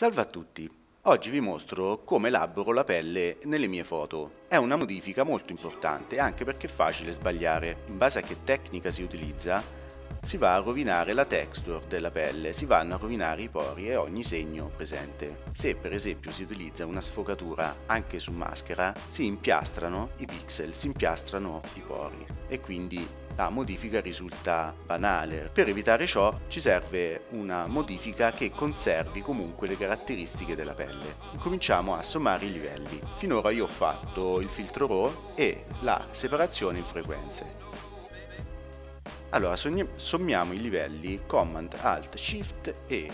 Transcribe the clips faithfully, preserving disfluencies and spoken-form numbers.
Salve a tutti! Oggi vi mostro come elaboro la pelle nelle mie foto. È una modifica molto importante anche perché è facile sbagliare. In base a che tecnica si utilizza si va a rovinare la texture della pelle, si vanno a rovinare i pori e ogni segno presente. Se per esempio si utilizza una sfocatura anche su maschera si impiastrano i pixel, si impiastrano i pori e quindi la modifica risulta banale. Per evitare ciò ci serve una modifica che conservi comunque le caratteristiche della pelle. Cominciamo a sommare i livelli. Finora io ho fatto il filtro raw e la separazione in frequenze. Allora sommiamo i livelli, Command Alt Shift E.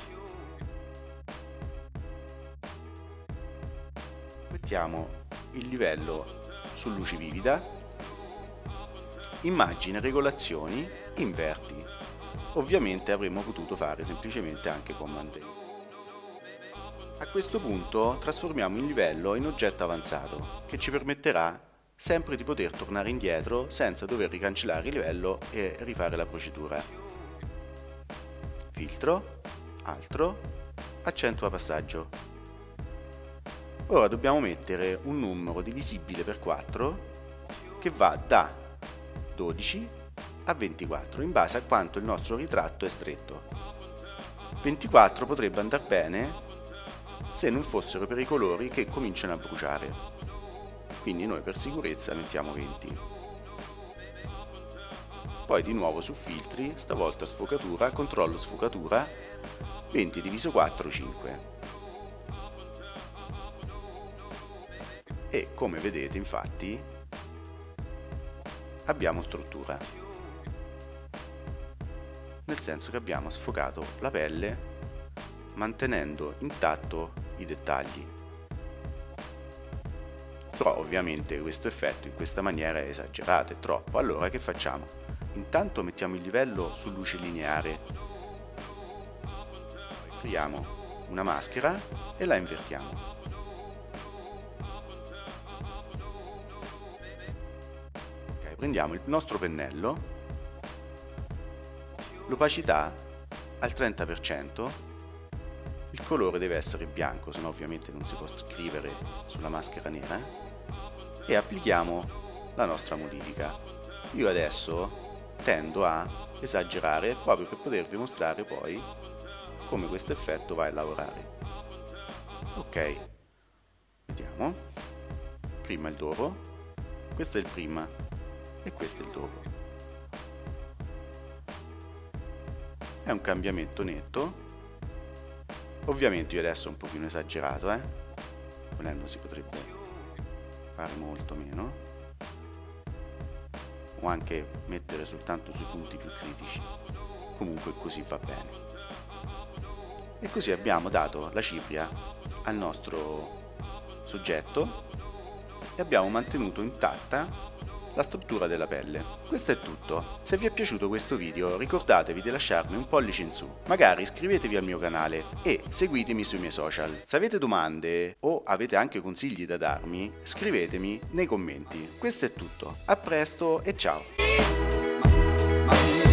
Mettiamo il livello su luci vivida. Immagine, regolazioni, inverti. Ovviamente avremmo potuto fare semplicemente anche Command E. A questo punto trasformiamo il livello in oggetto avanzato, che ci permetterà sempre di poter tornare indietro senza dover ricancellare il livello e rifare la procedura. Filtro, altro, accentua passaggio. Ora dobbiamo mettere un numero divisibile per quattro che va da dodici a ventiquattro in base a quanto il nostro ritratto è stretto. ventiquattro potrebbe andar bene se non fossero per i colori che cominciano a bruciare, quindi noi per sicurezza mettiamo venti. Poi di nuovo su filtri, stavolta sfocatura, controllo sfocatura, venti diviso quattro, cinque. E come vedete infatti abbiamo struttura, nel senso che abbiamo sfocato la pelle mantenendo intatto i dettagli, però ovviamente questo effetto in questa maniera è esagerato, è troppo. Allora che facciamo? Intanto mettiamo il livello su luce lineare, creiamo una maschera e la invertiamo. Prendiamo il nostro pennello, l'opacità al trenta per cento, il colore deve essere bianco, sennò ovviamente non si può scrivere sulla maschera nera, e applichiamo la nostra modifica. Io adesso tendo a esagerare proprio per potervi mostrare poi come questo effetto va a lavorare. Ok, vediamo, prima il dopo, questo è il prima e questo è il dopo. È un cambiamento netto, ovviamente io adesso ho un pochino esagerato, eh? Volendo si potrebbe fare molto meno o anche mettere soltanto sui punti più critici, comunque così va bene. E così abbiamo dato la cipria al nostro soggetto e abbiamo mantenuto intatta la struttura della pelle. Questo è tutto. Se vi è piaciuto questo video ricordatevi di lasciarmi un pollice in su, magari iscrivetevi al mio canale e seguitemi sui miei social. Se avete domande o avete anche consigli da darmi, scrivetemi nei commenti. Questo è tutto, a presto e ciao!